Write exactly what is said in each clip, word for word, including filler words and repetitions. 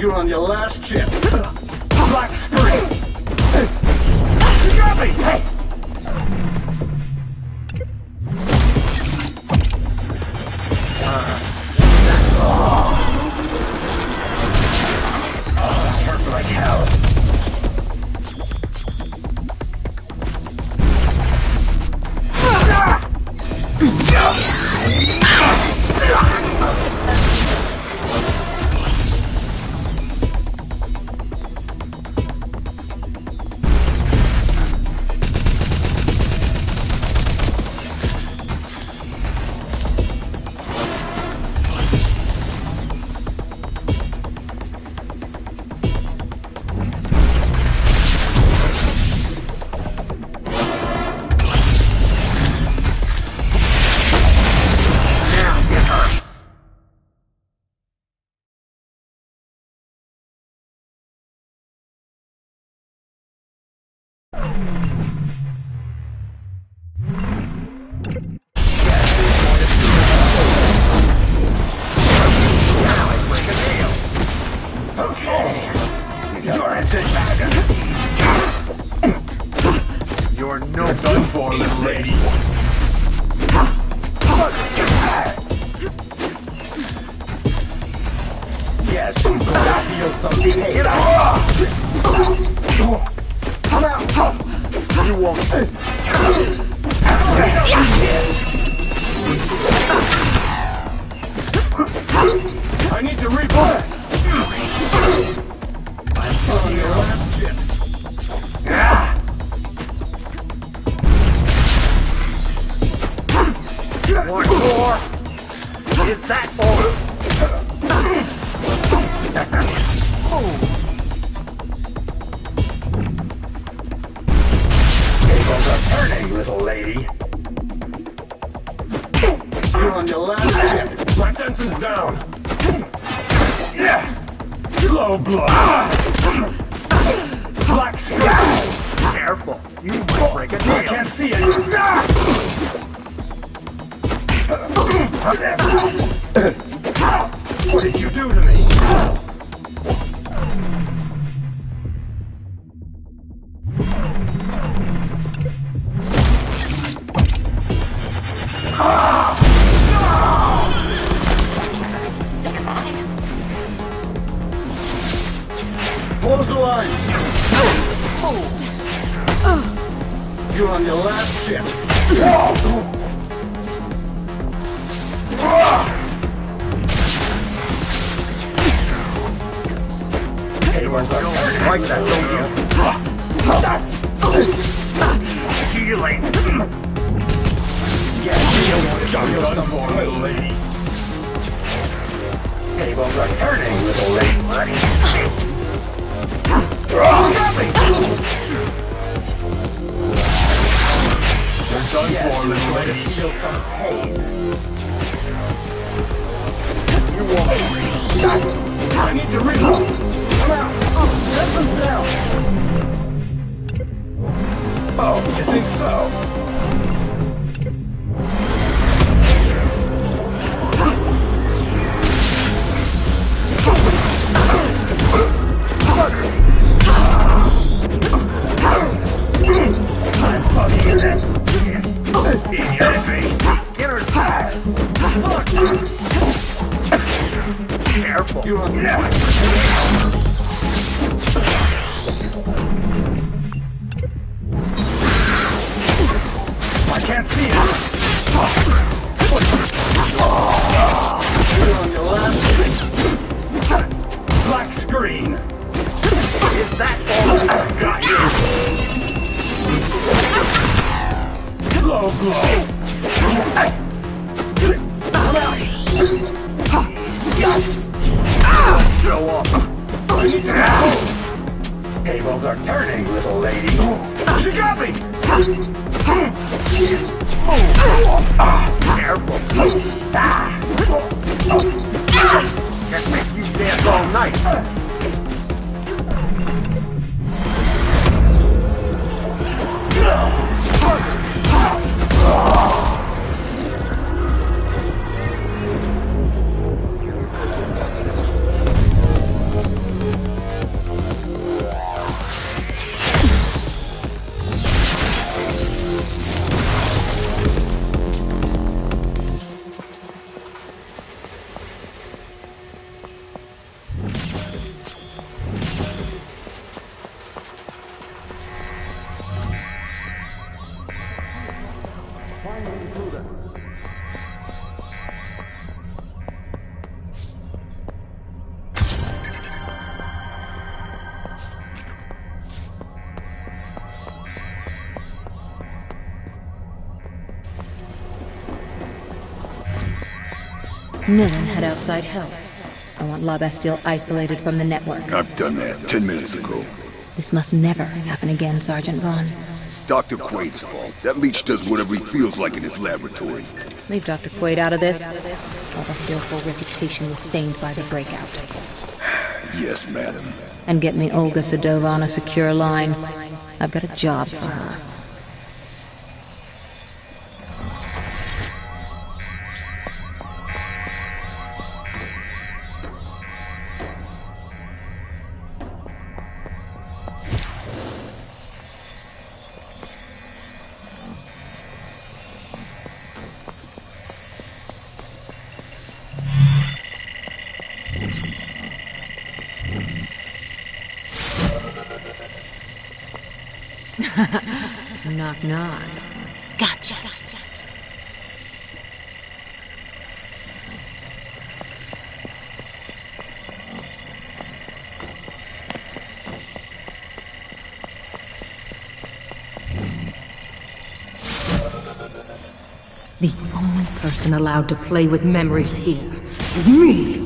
You're on your last chip. Black screen. You got me! Hey! Nilin had outside help. I want La Bastille isolated from the network. I've done that ten minutes ago. This must never happen again, Sergeant Vaughn. It's Doctor Quaid's fault. That leech does whatever he feels like in his laboratory. Leave Doctor Quaid out of this. La Bastille's whole reputation was stained by the breakout. Yes, madam. And get me Olga Sedova on a secure line. I've got a job for her. Knock, knock. Gotcha. The only person allowed to play with memories here is me!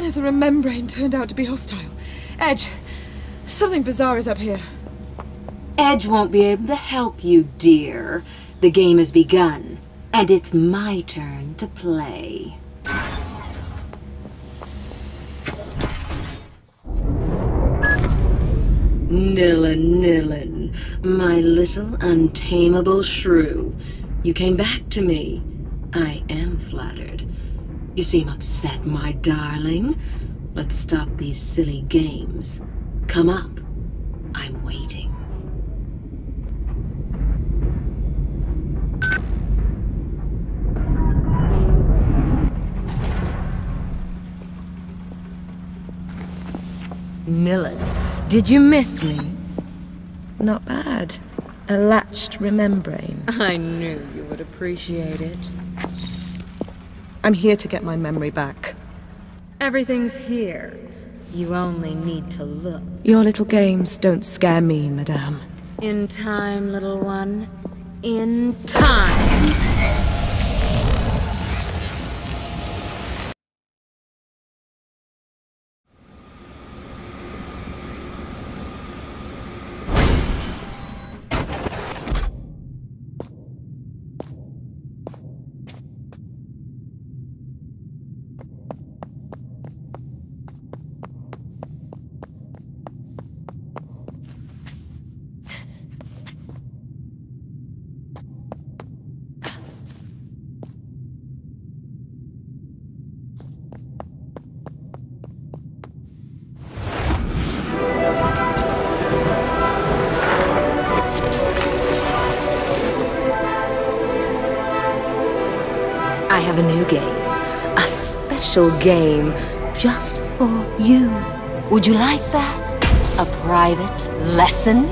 As a membrane turned out to be hostile. Edge, something bizarre is up here. Edge won't be able to help you, dear. The game has begun, and it's my turn to play. Nilin, Nilin, my little untamable shrew. You came back to me. I am flattered. You seem upset, my darling. Let's stop these silly games. Come up. I'm waiting. Nilin, did you miss me? Not bad. A latched membrane. I knew you would appreciate it. I'm here to get my memory back. Everything's here. You only need to look. Your little games don't scare me, madame. In time, little one. In time! have a new game. A special game just for you. Would you like that? A private lesson?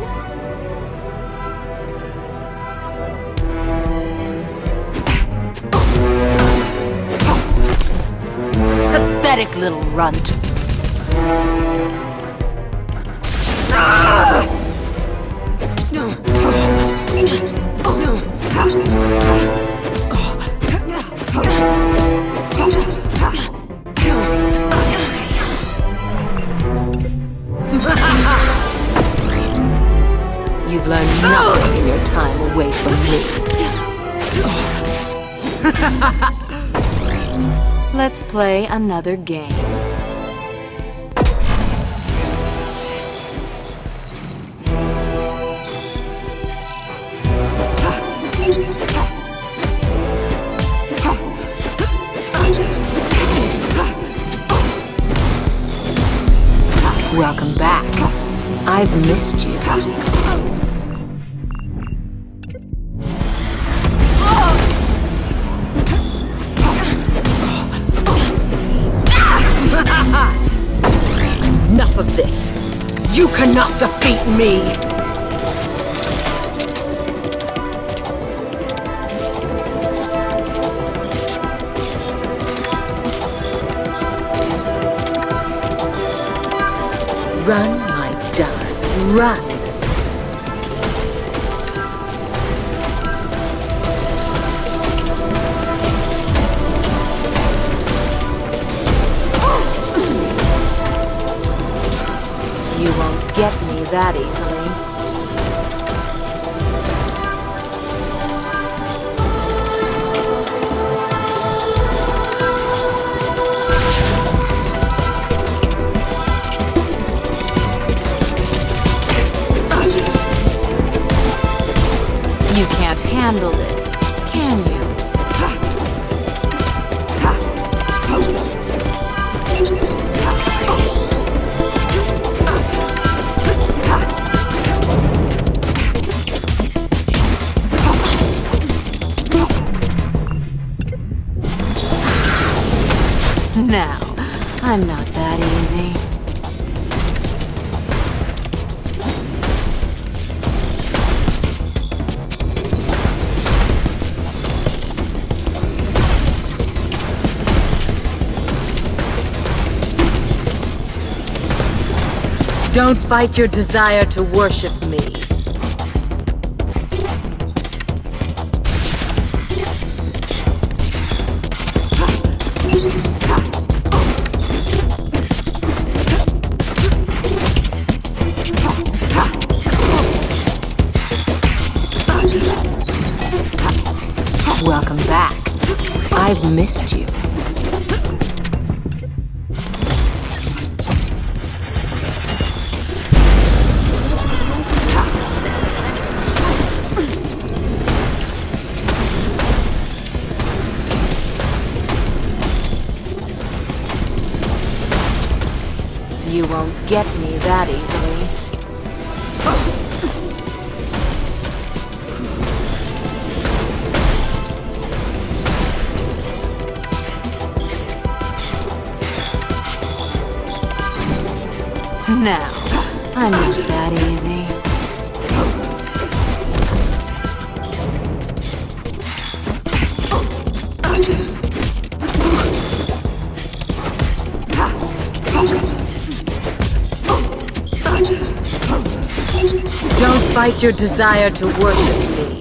Pathetic little runt. You've learned nothing in your time away from me. Let's play another game. Welcome back. I've missed you. Enough of this! You cannot defeat me! Run, my darling, run! You won't get me that easily. You can't handle this, can you? Now, I'm not that easy. Don't fight your desire to worship me. Welcome back. I've missed you. You won't get me that easily. Now, I'm not that easy. Don't fight your desire to worship me.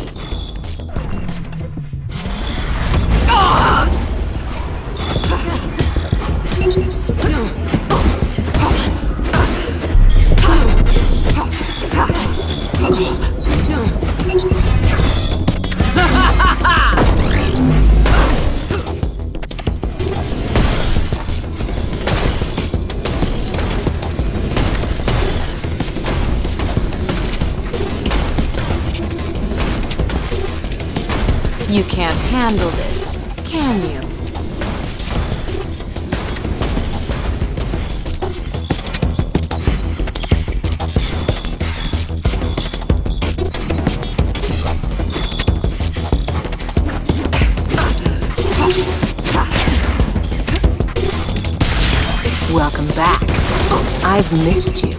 You can't handle this, can you? I've missed you.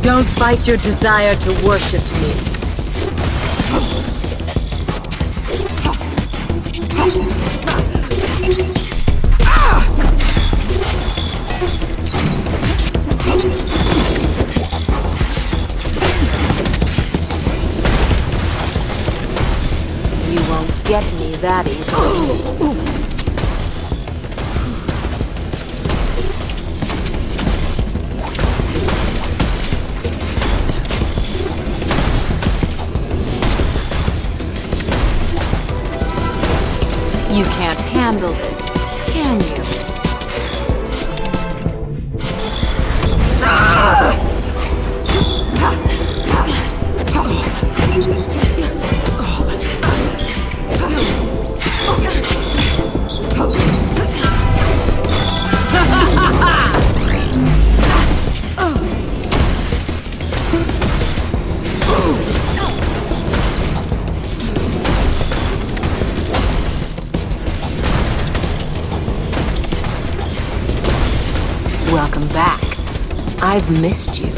Don't fight your desire to worship me. You won't get me that easily. You can't handle this, can you? Welcome back. I've missed you.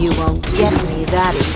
You won't get me that easily.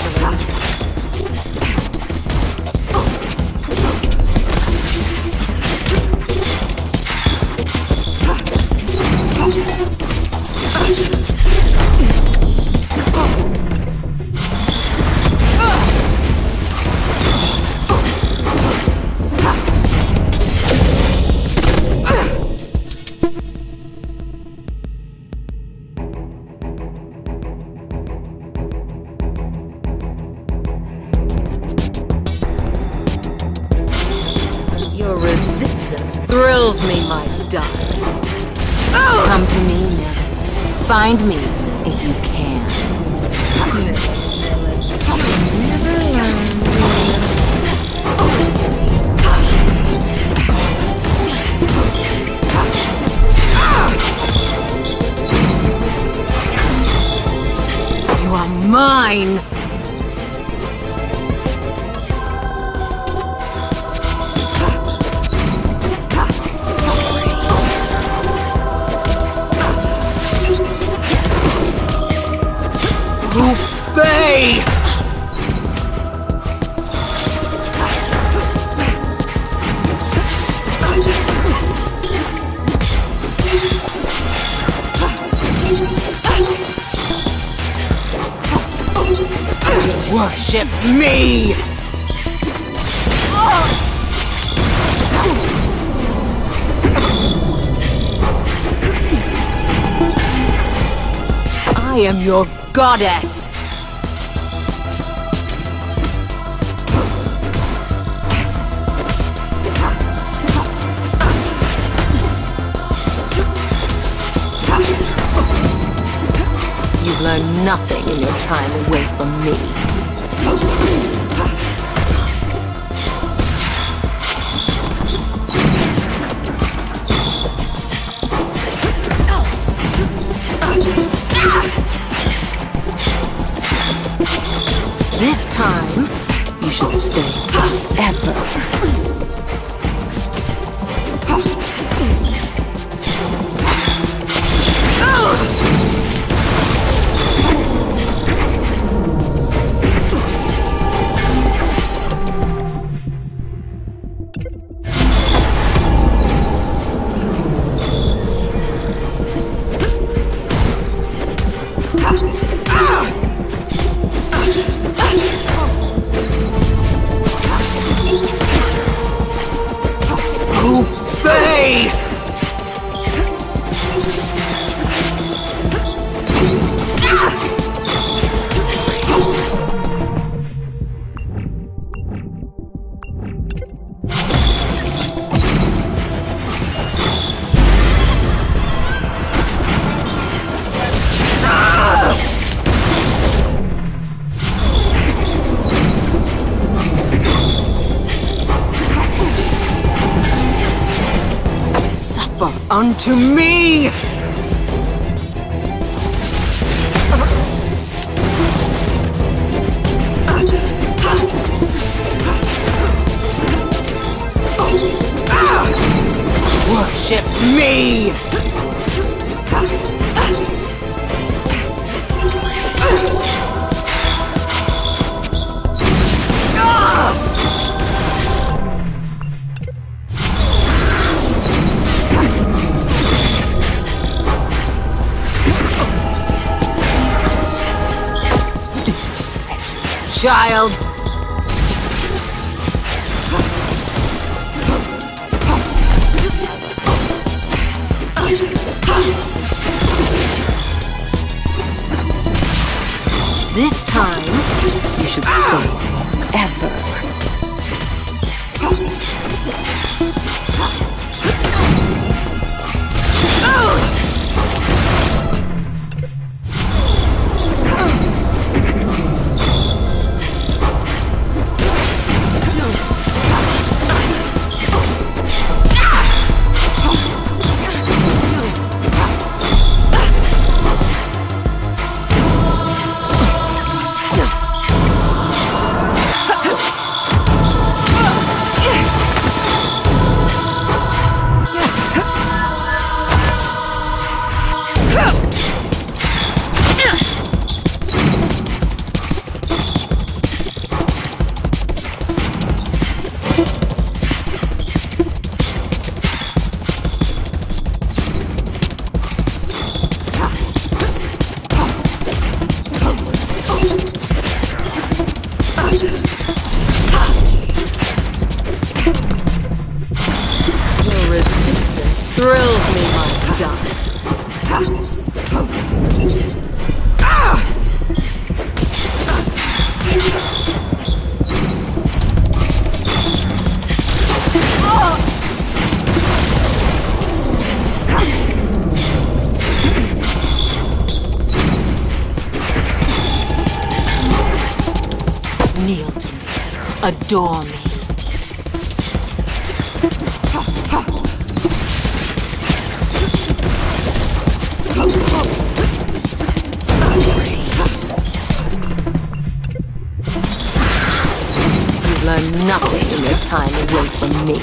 Find me if you can. You are mine. Worship me! I am your goddess! You've learned nothing in your time away from me. This time, you should stay forever. down to me! Worship me! Child. This time, you should stay forever. Adore me. You've learned nothing in your time away from me.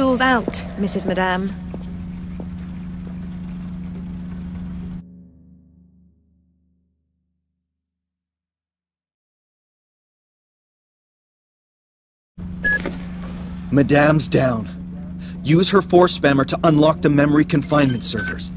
School's out, Missus Madame. Madame's down. Use her force spammer to unlock the memory confinement servers.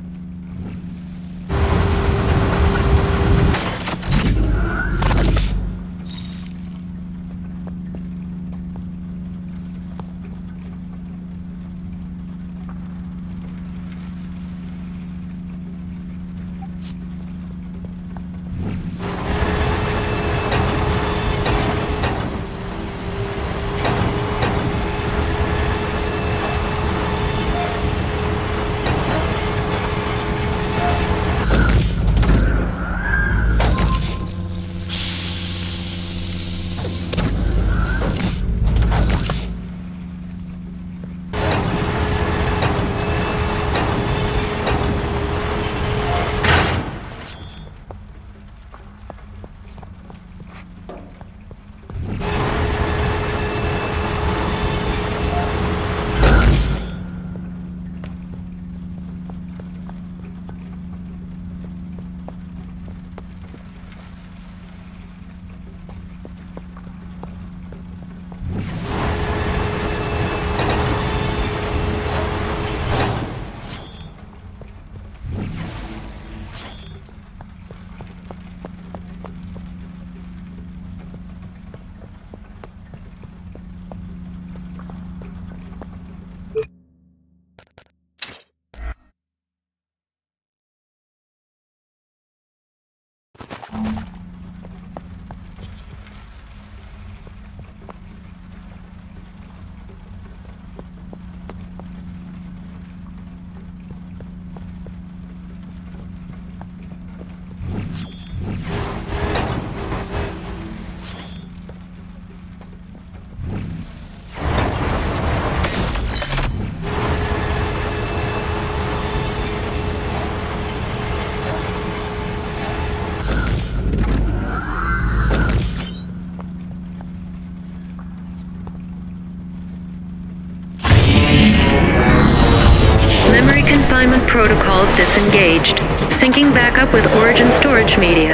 Protocols disengaged. Syncing back up with Origin Storage Media.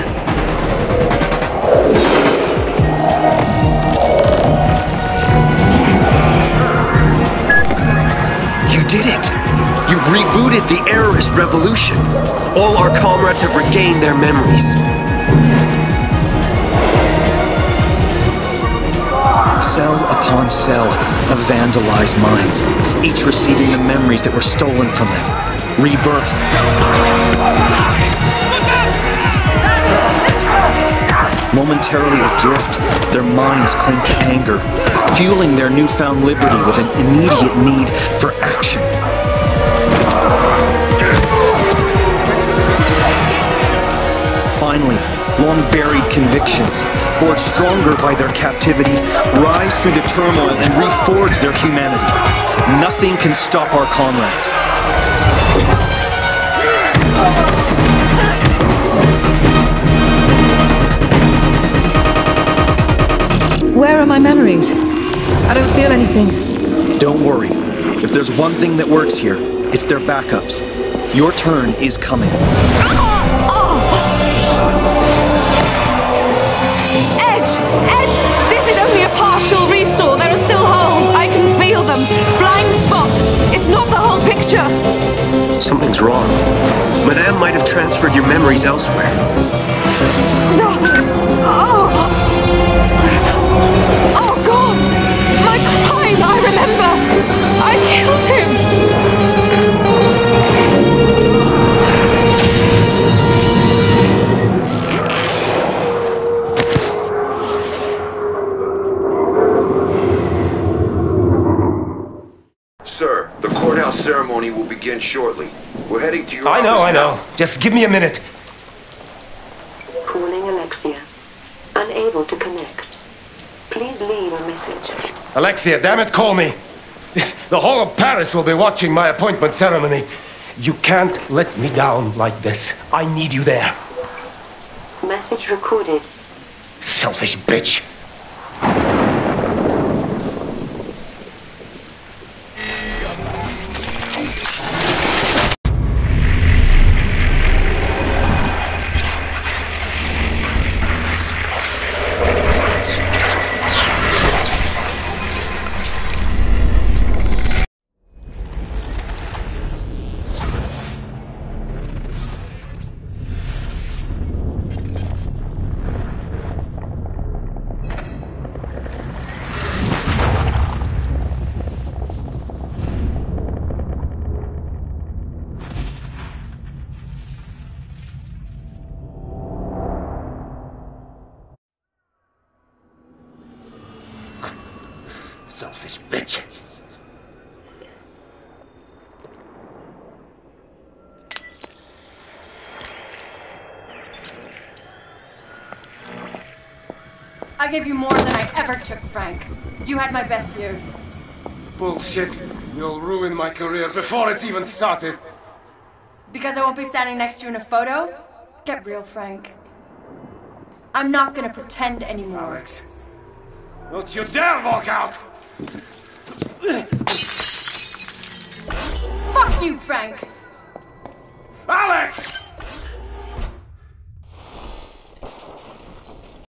You did it! You've rebooted the Errorist Revolution. All our comrades have regained their memories. Cell upon cell of vandalized minds, each receiving the memories that were stolen from them. Rebirth. Momentarily adrift, their minds cling to anger, fueling their newfound liberty with an immediate need for action. Finally, long-buried convictions, forged stronger by their captivity, rise through the turmoil and reforge their humanity. Nothing can stop our comrades. Where are my memories? I don't feel anything. Don't worry. If there's one thing that works here, it's their backups. Your turn is coming. Ah! Oh! Edge! Edge! This is only a partial restore. There are still holes. I can feel them. Blind spots. It's not the whole picture. Something's wrong. Madame might have transferred your memories elsewhere. Oh! Oh God! My crime, I remember! I killed him! Sir, the courthouse ceremony will begin shortly. We're heading to your office now. I know, I know. Just give me a minute. Calling Alexia. Unable to connect. Please leave a message. Alexia, damn it, call me. The whole of Paris will be watching my appointment ceremony. You can't let me down like this. I need you there. Message recorded. Selfish bitch. Selfish bitch. I gave you more than I ever took, Frank. You had my best years. Bullshit. You'll ruin my career before it's even started. Because I won't be standing next to you in a photo? Get real, Frank. I'm not gonna pretend anymore. Alex. Don't you dare walk out! Fuck you, Frank! Alex!